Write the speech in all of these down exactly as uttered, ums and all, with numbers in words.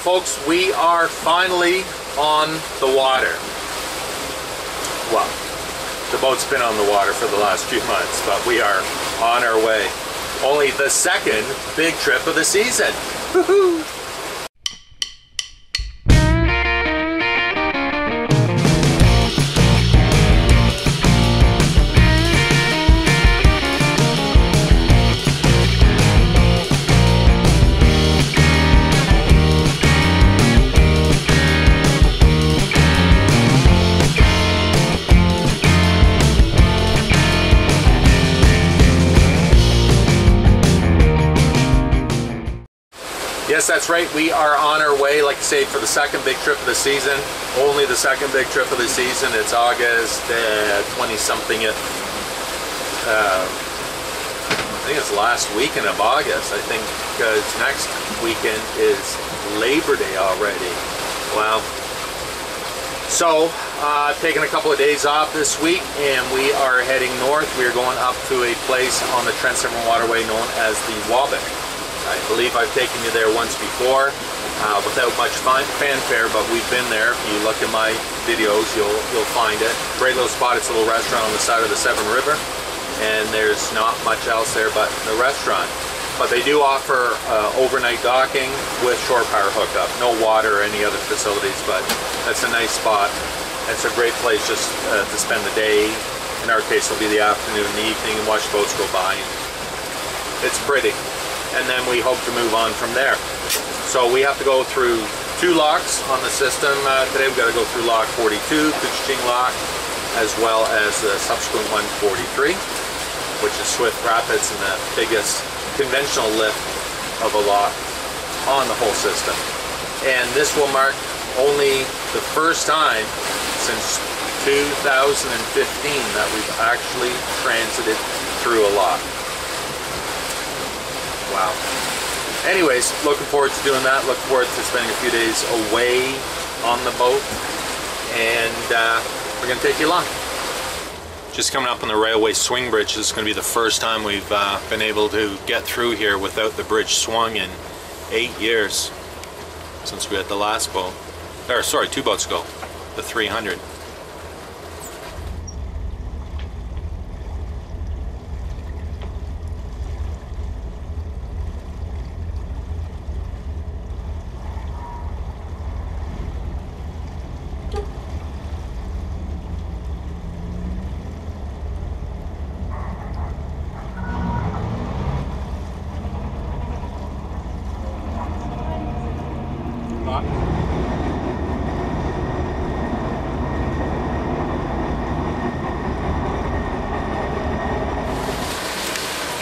folks, we are finally on the water. Well, the boat's been on the water for the last few months, but we are on our way. Only the second big trip of the season. Woohoo! Yes, that's right. We are on our way, like I say, for the second big trip of the season. Only the second big trip of the season. It's August twenty-somethingth. Uh, uh, I think it's last weekend of August, I think, because next weekend is Labor Day already. Wow. So, uh, I've taken a couple of days off this week, and we are heading north. We are going up to a place on the Trent Severn Waterway known as the Waubic. I believe I've taken you there once before uh, without much fanfare, but we've been there. If you look at my videos, you'll you'll find it. Great little spot. It's a little restaurant on the side of the Severn River, and there's not much else there but the restaurant. But they do offer uh, overnight docking with shore power hookup. No water or any other facilities, but that's a nice spot. It's a great place just uh, to spend the day. In our case, it'll be the afternoon and the evening, and watch boats go by. It's pretty. And then we hope to move on from there. So we have to go through two locks on the system. Uh, today we've got to go through lock forty-two, Kuchiching lock, as well as the subsequent one, forty-three, which is Swift Rapids and the biggest conventional lift of a lock on the whole system. And this will mark only the first time since two thousand fifteen that we've actually transited through a lock. Wow. Anyways, looking forward to doing that. Looking forward to spending a few days away on the boat, and uh, we're going to take you along. Just coming up on the railway swing bridge. This is going to be the first time we've uh, been able to get through here without the bridge swung in eight years since we had the last boat. Or sorry, two boats ago, the three hundred.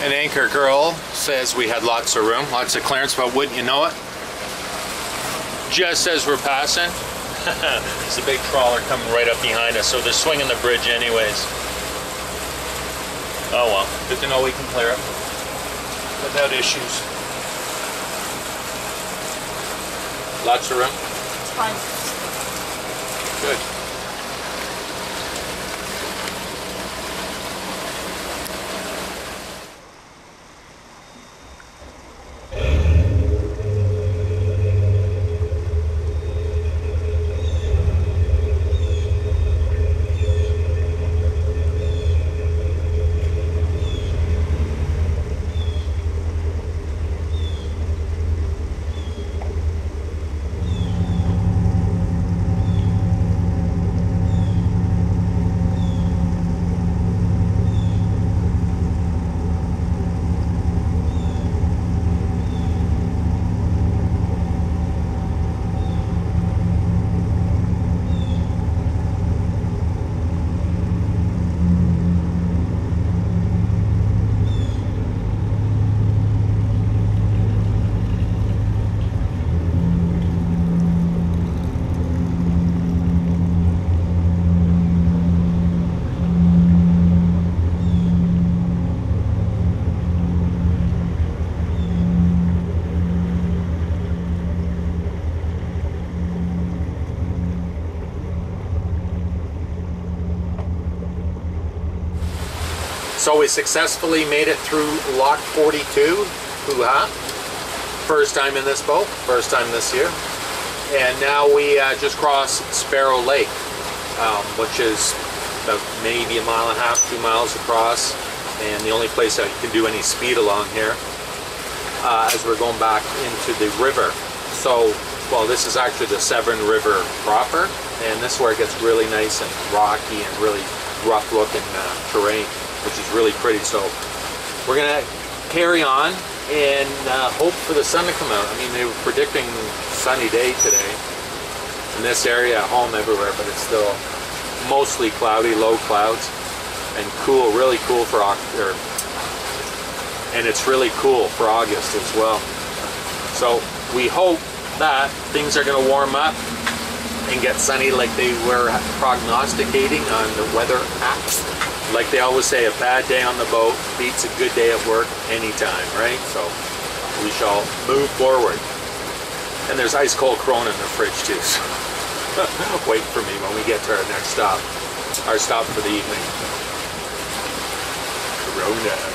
An anchor girl says we had lots of room, lots of clearance, but wouldn't you know it, just as we're passing, there's a big trawler coming right up behind us, so they're swinging the bridge anyways. Oh well, good to know we can clear it without issues. Lots of room? It's fine. Good. So we successfully made it through lock forty-two, hoo-ha. First time in this boat, first time this year. And now we uh, just crossed Sparrow Lake, um, which is about maybe a mile and a half, two miles across, and the only place that you can do any speed along here, uh, as we're going back into the river. So, well, this is actually the Severn River proper, and this is where it gets really nice and rocky and really rough looking uh, terrain, which is really pretty. So we're gonna carry on and uh, hope for the sun to come out. I mean, they were predicting sunny day today in this area, at home, everywhere, but it's still mostly cloudy, low clouds, and cool, really cool for October, and it's really cool for August as well. So we hope that things are going to warm up and get sunny like they were prognosticating on the weather apps. Like they always say, a bad day on the boat beats a good day at work anytime, right? So we shall move forward. And there's ice cold Corona in the fridge too, so wait for me when we get to our next stop, our stop for the evening. Corona.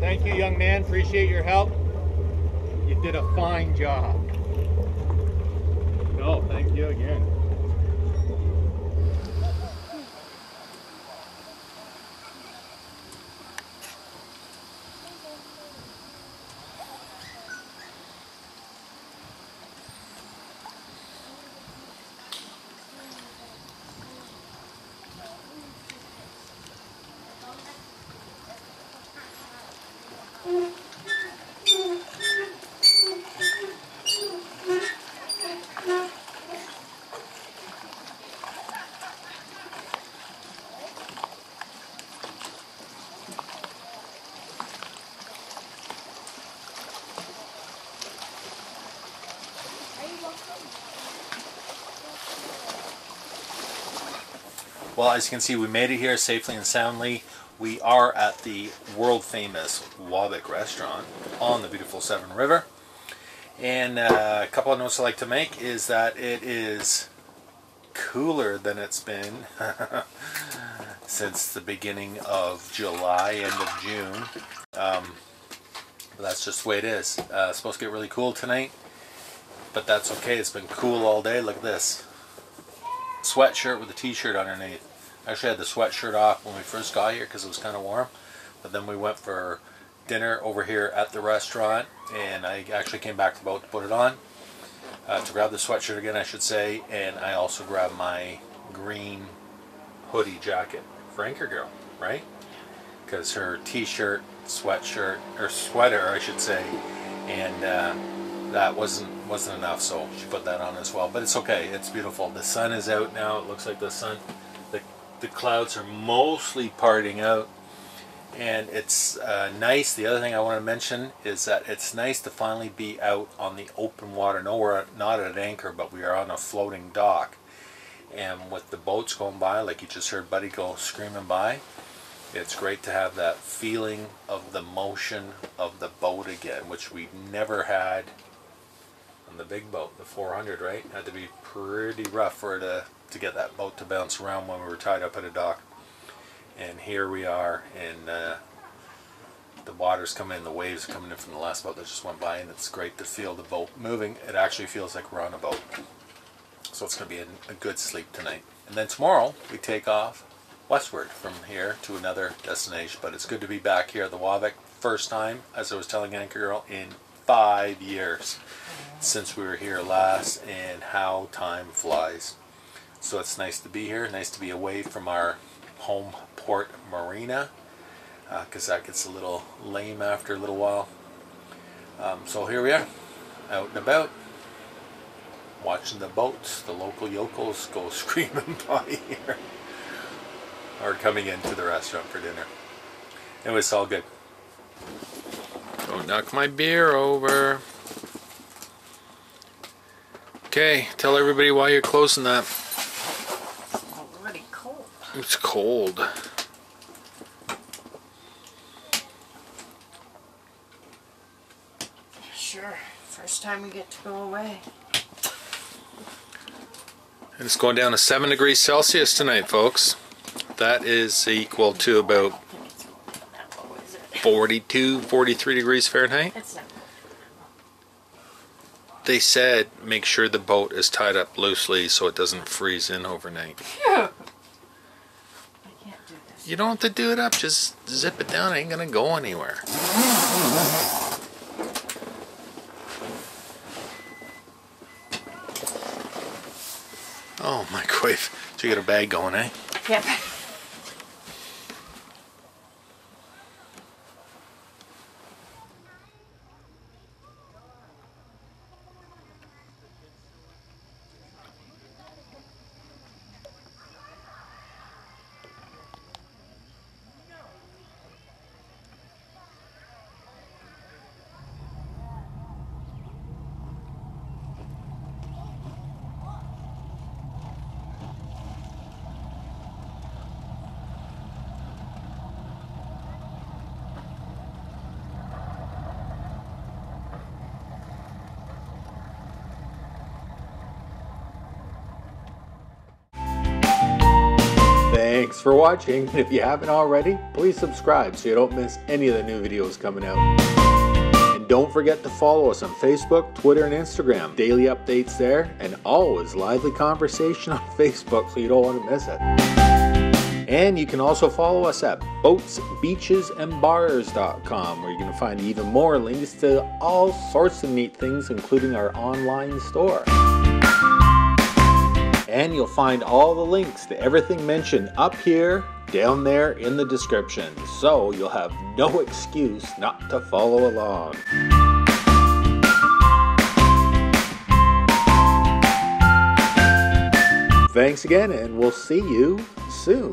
Thank you, young man. Appreciate your help. You did a fine job. No, thank you again. Well, as you can see, we made it here safely and soundly. We are at the world-famous Waubic restaurant on the beautiful Severn River. And uh, a couple of notes I like to make is that it is cooler than it's been since the beginning of July, end of June. Um, but that's just the way it is. Uh, it's supposed to get really cool tonight, but that's okay. It's been cool all day. Look at this. Sweatshirt with a t-shirt underneath. I actually had the sweatshirt off when we first got here because it was kind of warm, but then we went for dinner over here at the restaurant and I actually came back to the boat to put it on, uh, to grab the sweatshirt again, I should say, and I also grabbed my green hoodie jacket for Anchor Girl, right? Because her t-shirt, sweatshirt, or sweater, I should say, and uh, that wasn't wasn't enough, so she put that on as well. But it's okay, it's beautiful. The sun is out now. It looks like the sun, the, the clouds are mostly parting out, and it's uh, nice. The other thing I want to mention is that it's nice to finally be out on the open water. No, we're not at anchor, but we are on a floating dock, and with the boats going by, like you just heard Buddy go screaming by, it's great to have that feeling of the motion of the boat again, which we've never had on the big boat, the four hundred, right? Had to be pretty rough for to, to get that boat to bounce around when we were tied up at a dock. And here we are, and uh, the water's coming in, the waves are coming in from the last boat that just went by, and it's great to feel the boat moving. It actually feels like we're on a boat. So it's going to be a, a good sleep tonight. And then tomorrow, we take off westward from here to another destination. But it's good to be back here at the Waubic. First time, as I was telling Anchor Girl, in five years since we were here last, and how time flies. So it's nice to be here, nice to be away from our home port marina, because uh, that gets a little lame after a little while. Um, so here we are, out and about, watching the boats, the local yokels go screaming by here. Or coming into the restaurant for dinner. It was all good. Don't knock my beer over. Okay, tell everybody why you're closing that. It's already cold. It's cold. Sure, first time we get to go away. And it's going down to seven degrees Celsius tonight, folks. That is equal to about forty-two, forty-three degrees Fahrenheit. They said make sure the boat is tied up loosely so it doesn't freeze in overnight. I can't do this. You don't have to do it up, just zip it down. It ain't gonna go anywhere. Oh, microwave. So you got a bag going, eh? Yep. Thanks for watching, and if you haven't already, please subscribe so you don't miss any of the new videos coming out. And don't forget to follow us on Facebook, Twitter, and Instagram. Daily updates there, and always lively conversation on Facebook so you don't want to miss it. And you can also follow us at boats beaches and bars dot com, where you're going to find even more links to all sorts of neat things, including our online store. And you'll find all the links to everything mentioned up here, down there in the description. So you'll have no excuse not to follow along. Thanks again, and we'll see you soon.